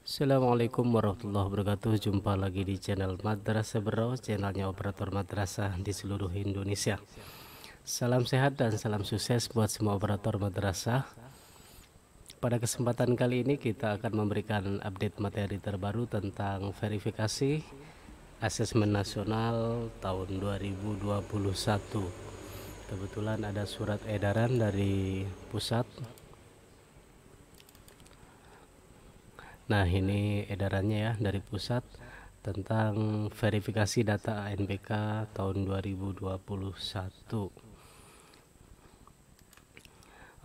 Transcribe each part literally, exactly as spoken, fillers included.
Assalamualaikum warahmatullahi wabarakatuh. Jumpa lagi di channel Madrasah Berau, channelnya operator madrasah di seluruh Indonesia. Salam sehat dan salam sukses buat semua operator madrasah. Pada kesempatan kali ini kita akan memberikan update materi terbaru tentang verifikasi asesmen nasional tahun dua ribu dua puluh satu. Kebetulan ada surat edaran dari pusat. Nah, ini edarannya ya dari pusat tentang verifikasi data A N B K tahun dua ribu dua puluh satu.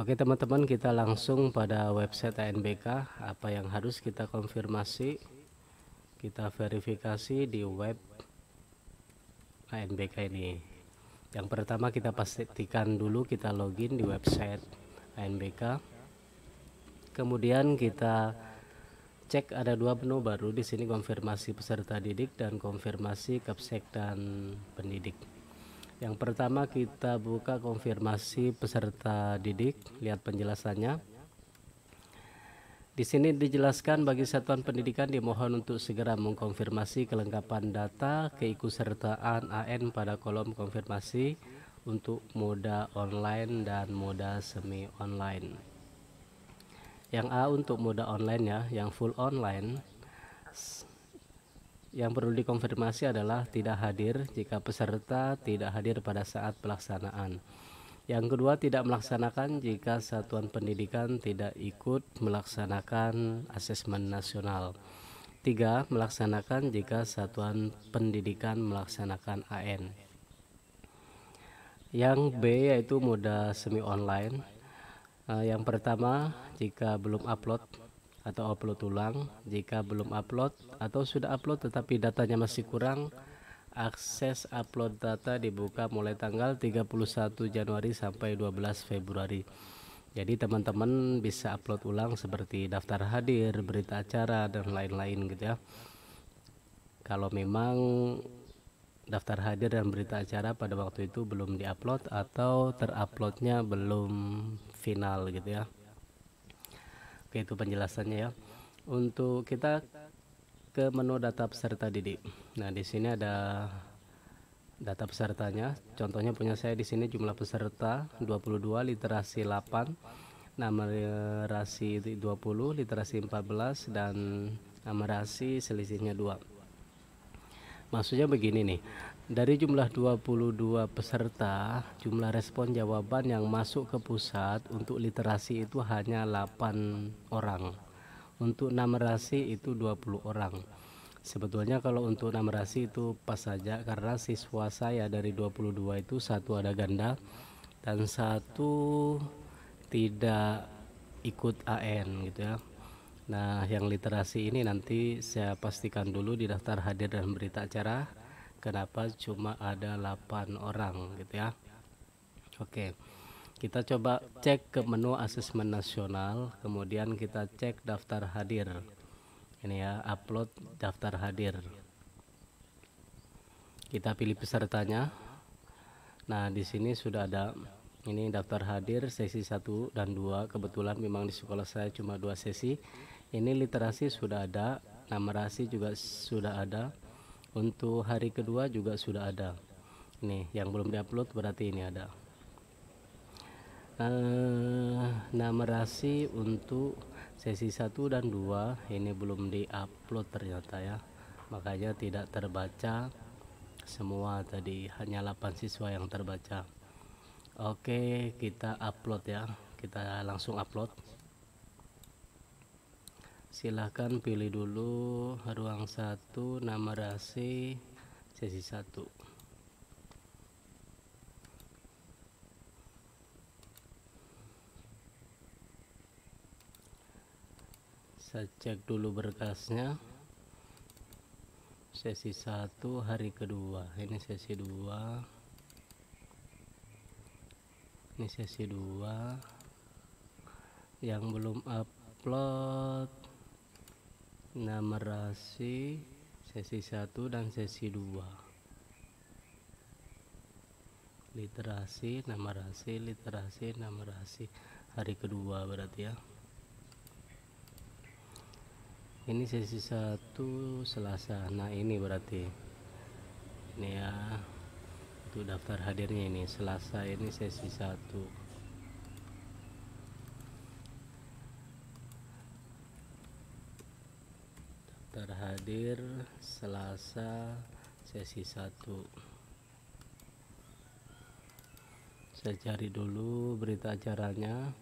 Oke teman-teman, kita langsung pada website A N B K. Apa yang harus kita konfirmasi, kita verifikasi di web A N B K ini. Yang pertama, kita pastikan dulu kita login di website A N B K. Kemudian kita cek ada dua menu baru di sini, konfirmasi peserta didik dan konfirmasi kepsek dan pendidik. Yang pertama kita buka konfirmasi peserta didik, lihat penjelasannya. Di sini dijelaskan bagi satuan pendidikan dimohon untuk segera mengkonfirmasi kelengkapan data keikutsertaan A N pada kolom konfirmasi untuk moda online dan moda semi online. Yang A untuk moda online ya, yang full online. Yang perlu dikonfirmasi adalah tidak hadir jika peserta tidak hadir pada saat pelaksanaan. Yang kedua, tidak melaksanakan jika satuan pendidikan tidak ikut melaksanakan asesmen nasional. Tiga, melaksanakan jika satuan pendidikan melaksanakan A N. Yang B yaitu moda semi online. Uh, yang pertama, jika belum upload atau upload ulang, jika belum upload atau sudah upload tetapi datanya masih kurang, akses upload data dibuka mulai tanggal tiga puluh satu Januari sampai dua belas Februari. Jadi teman-teman bisa upload ulang seperti daftar hadir, berita acara, dan lain-lain gitu ya. Kalau memang daftar hadir dan berita acara pada waktu itu belum diupload atau teruploadnya belum final gitu ya. Oke, itu penjelasannya ya. Untuk kita ke menu data peserta didik. Nah, di sini ada data pesertanya. Contohnya punya saya di sini jumlah peserta dua puluh dua, literasi delapan, numerasi dua puluh, literasi empat belas, dan numerasi selisihnya dua. Maksudnya begini nih, dari jumlah dua puluh dua peserta, jumlah respon jawaban yang masuk ke pusat untuk literasi itu hanya delapan orang. Untuk numerasi itu dua puluh orang. Sebetulnya kalau untuk numerasi itu pas saja, karena siswa saya dari dua puluh dua itu satu ada ganda dan satu tidak ikut A N gitu ya. Nah, yang literasi ini nanti saya pastikan dulu di daftar hadir dan berita acara kenapa cuma ada delapan orang gitu ya. Oke, kita coba cek ke menu asesmen nasional, kemudian kita cek daftar hadir ini ya, upload daftar hadir, kita pilih pesertanya. Nah, di sini sudah ada ini daftar hadir sesi satu dan dua. Kebetulan memang di sekolah saya cuma dua sesi. Ini literasi sudah ada, numerasi juga sudah ada, untuk hari kedua juga sudah ada. Ini yang belum diupload berarti ini ada. Nah, numerasi untuk sesi satu dan dua ini belum diupload ternyata ya, makanya tidak terbaca semua tadi, hanya delapan siswa yang terbaca. Oke, kita upload ya, kita langsung upload. Silahkan pilih dulu ruang satu, numerasi sesi satu. Saya cek dulu berkasnya. Sesi satu hari kedua, ini sesi dua. Ini sesi dua. Yang belum upload numerasi sesi satu dan sesi dua. literasi, nama rasi, literasi, nama rasi. Hari kedua berarti ya. Ini sesi satu Selasa. Nah ini berarti ini ya, itu daftar hadirnya ini Selasa ini sesi satu. Daftar hadir Selasa sesi satu. Saya cari dulu berita acaranya.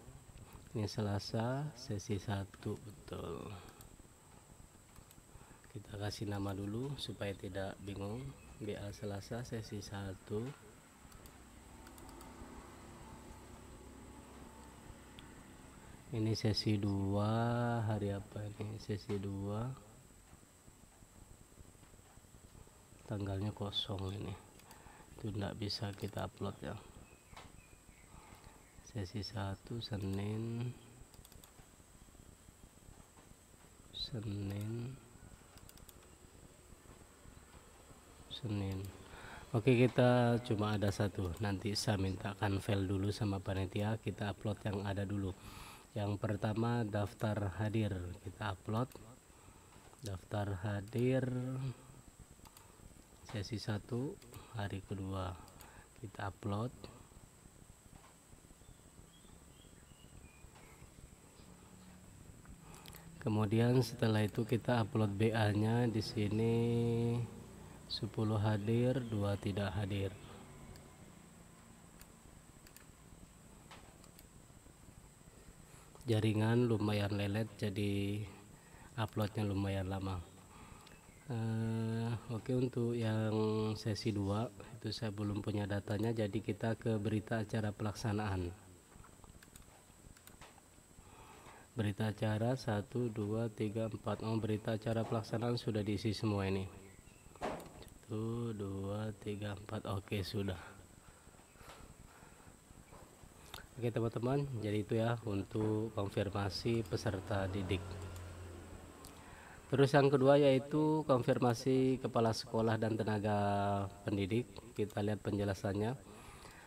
Ini Selasa sesi satu, betul. Kita kasih nama dulu supaya tidak bingung. B A Selasa sesi satu. Ini sesi dua. Hari apa ini? Sesi dua. Tanggalnya kosong ini. Itu tidak bisa kita upload ya. Sesi satu Senin. Senin. Senin. Oke, kita cuma ada satu. Nanti saya mintakan file dulu sama panitia, kita upload yang ada dulu. Yang pertama daftar hadir, kita upload daftar hadir sesi satu hari kedua, kita upload. Kemudian setelah itu kita upload B A-nya di sini. sepuluh hadir, dua tidak hadir. Jaringan lumayan lelet, jadi uploadnya lumayan lama. uh, Oke, untuk yang sesi dua itu saya belum punya datanya, jadi kita ke berita acara pelaksanaan. Berita acara satu, dua, tiga, empat. Oh, berita acara pelaksanaan sudah diisi semua ini. Satu, dua, tiga, empat. Oke, sudah. Oke teman-teman, jadi itu ya untuk konfirmasi peserta didik. Terus yang kedua yaitu konfirmasi kepala sekolah dan tenaga pendidik. Kita lihat penjelasannya.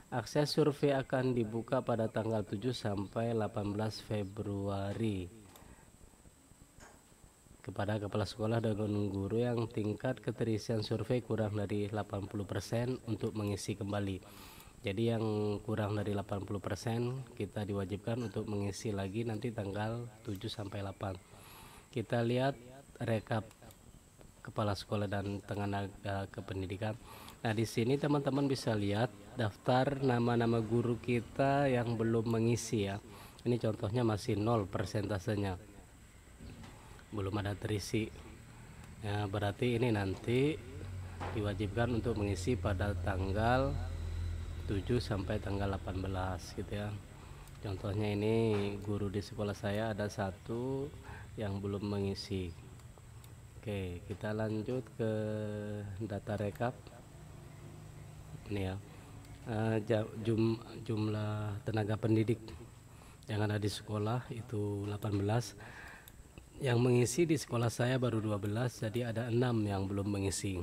Akses survei akan dibuka pada tanggal tujuh sampai delapan belas Februari kepada kepala sekolah dan guru yang tingkat keterisian survei kurang dari delapan puluh persen untuk mengisi kembali. Jadi yang kurang dari delapan puluh persen kita diwajibkan untuk mengisi lagi nanti tanggal tujuh sampai delapan. Kita lihat rekap kepala sekolah dan tenaga kependidikan. Nah, di sini teman-teman bisa lihat daftar nama-nama guru kita yang belum mengisi ya. Ini contohnya masih nol persentasenya. Belum ada terisi ya, berarti ini nanti diwajibkan untuk mengisi pada tanggal tujuh sampai tanggal delapan belas gitu ya. Contohnya ini guru di sekolah saya ada satu yang belum mengisi. Oke, kita lanjut ke data rekap ini ya. uh, jum, jumlah tenaga pendidik yang ada di sekolah itu delapan belas. Yang mengisi di sekolah saya baru dua belas, jadi ada enam yang belum mengisi.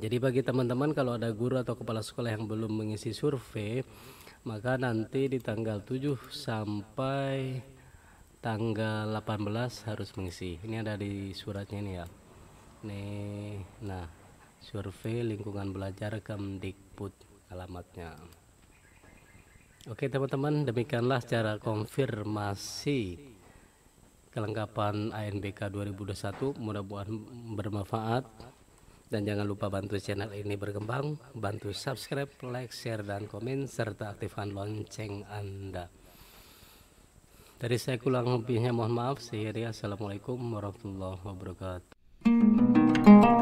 Jadi bagi teman-teman kalau ada guru atau kepala sekolah yang belum mengisi survei, maka nanti di tanggal tujuh sampai tanggal delapan belas harus mengisi. Ini ada di suratnya ini ya. Nih, nah, survei lingkungan belajar Kemdikbud alamatnya. Oke teman-teman, demikianlah cara konfirmasi kelengkapan A N B K dua ribu dua puluh satu. Mudah-mudahan bermanfaat dan jangan lupa bantu channel ini berkembang, bantu subscribe, like, share, dan komen serta aktifkan lonceng Anda. Dari saya kurang lebihnya mohon maaf. Saya Assalamualaikum warahmatullahi wabarakatuh.